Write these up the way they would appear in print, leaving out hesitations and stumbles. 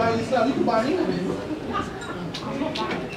buy this stuff. You can buy anything. I'm not buying it.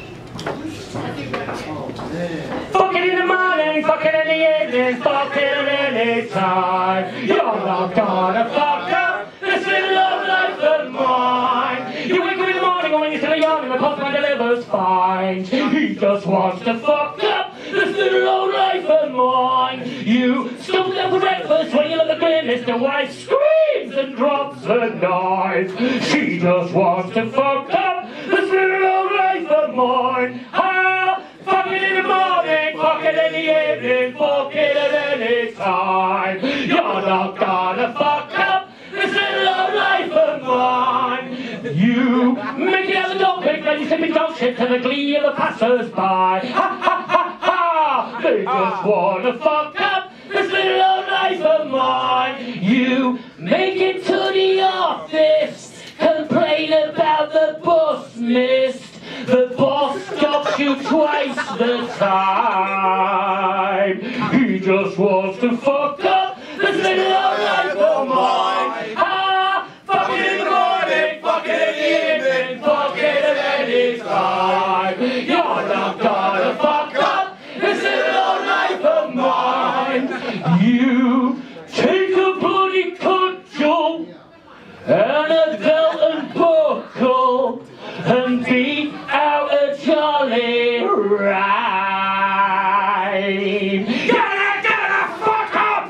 Fuck it in the morning, fuck it in the evening, fuck it at any time. You're not gonna fuck up this little old life of mine. You wake up in the morning when you're still young and the postman delivers fine. He just wants to fuck up this little old life of mine. You stumble down for breakfast when you look at grimace, the wife screams and drops her knife. She just wants to fuck up this little old life of mine. Ah, fuck it in the morning, fuck it in the evening, fuck it at any time. You're not gonna fuck up this little old life of mine. You make it out the dog pick, then you slip in dog shit to the glee of the passers-by. Ha ha ha ha! They just wanna fuck up this little old life of mine. You make it to the office, complain about the bus missed. The boss stops you twice the time. He just wants to fuck up this little old life of mine. Ah, fuck it in the morning, fuck it in the evening, fuck it at any time. You're not gonna fuck up this little old life of mine. You take a bloody cudgel and a belt and buckle and beat out a jolly rhyme. Gotta fuck up!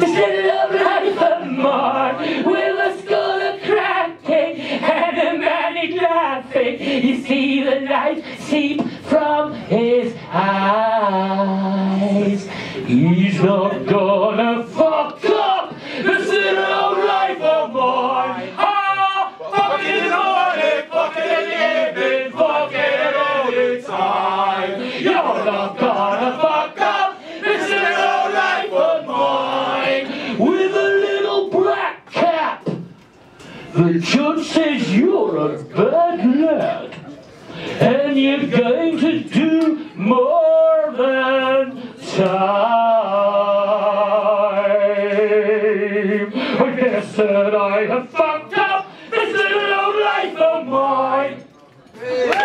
This little life of mine, with a skull of cracking and a manic laughing. You see the light seep from his eyes. He's not gonna fuck up this little old life of mine. Ah, fuck it in the morning, fuck it in the evening, fuck it at any time. You're not gonna fuck up this little old life of mine. With a little black cap, the judge says you're a bad lad, and you're going to do more than time. I guess that I have fucked up this little old life of mine. I'm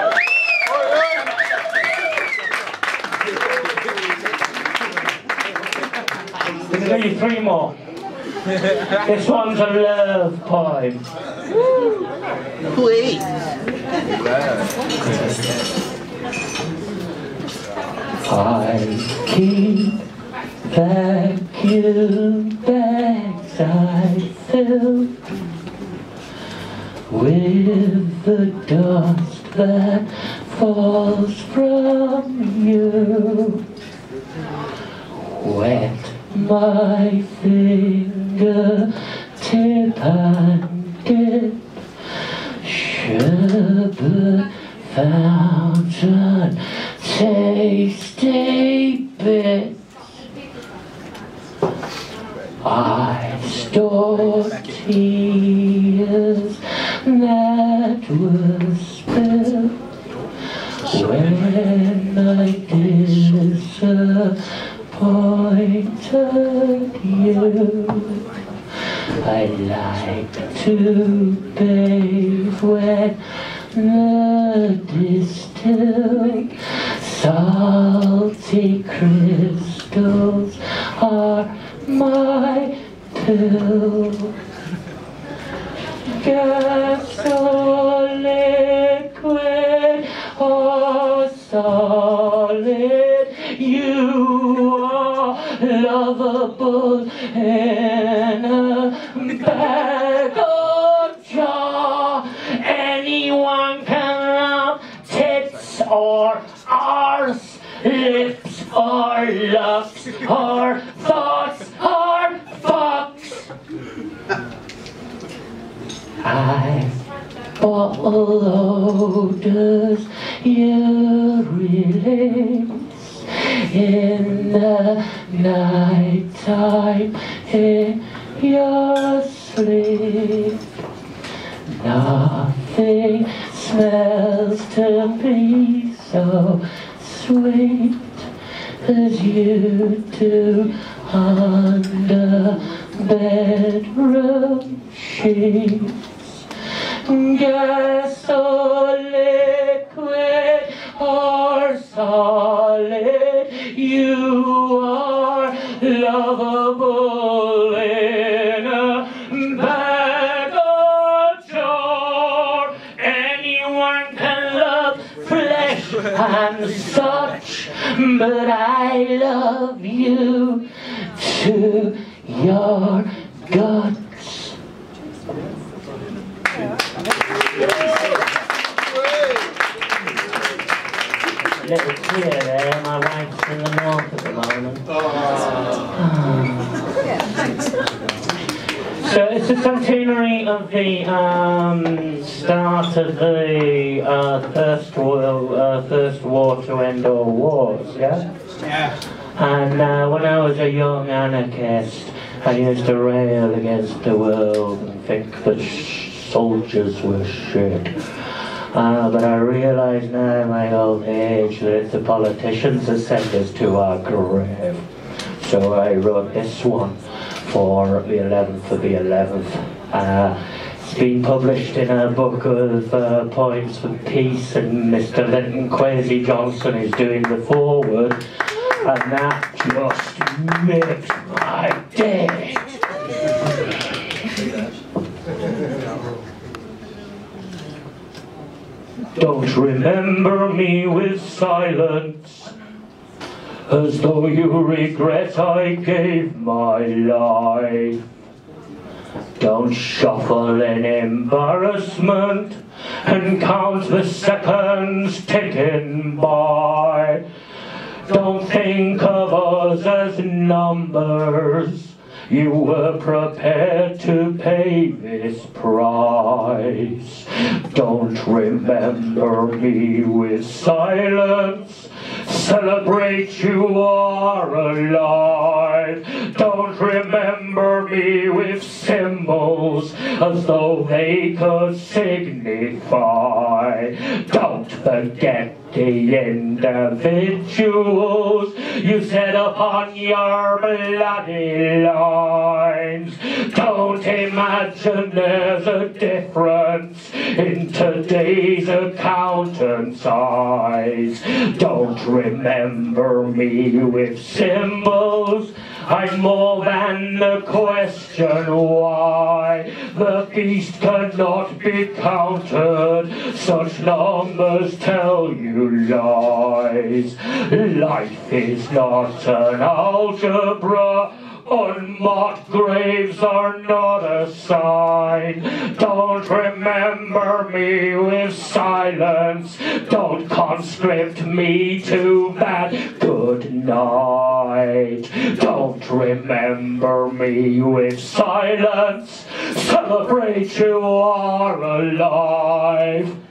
going to give you three more. This one's a love poem. Please. I keep vacuum bags I fill with the dust that falls from you. Wet my finger tip and dip, sherbet fountain, tasty bits. I store tears that were spilled when I disappeared. Pointed you. I like to bathe when the distilled salty crystals are my pill. Gas or liquid or solid, you are lovable in a bag or jar. Anyone can love tits or arse, lips or locks or thoughts or fucks. I follow odors you relate. In the night time, in your sleep, nothing smells to me so sweet as you do under bedroom sheets, gas or liquid or solid, you are lovable in a bag or jar. Anyone can love flesh and such, but I love you too. Your guts. A little tear there, my wife's in the north at the moment. Oh. So it's the centenary of the start of the First War to end all wars, yeah? Yeah. And when I was a young anarchist, I used to rail against the world and think that soldiers were shit. But I realise now in my old age that it's the politicians that send us to our grave. So I wrote this one for the 11th of the 11th. It's been published in a book of poems for peace, and Mr. Linton Kwesi Johnson is doing the foreword. And that just makes my day. Don't remember me with silence, as though you regret I gave my life. Don't shuffle in embarrassment and count the seconds ticking by. Don't think of us as numbers, you were prepared to pay this price. Don't remember me with silence, celebrate you are alive. Don't remember me with symbols, as though they could signify. Don't forget the individuals you set upon your bloody lines. Don't imagine there's a difference in today's accountant's eyes. Don't remember me with symbols, I'm more than the question why. The feast cannot be counted, such numbers tell you lies. Life is not an algebra, unmarked graves are not a sign. Don't remember me with silence, don't conscript me to bad good night. Don't remember me with silence, celebrate you are alive.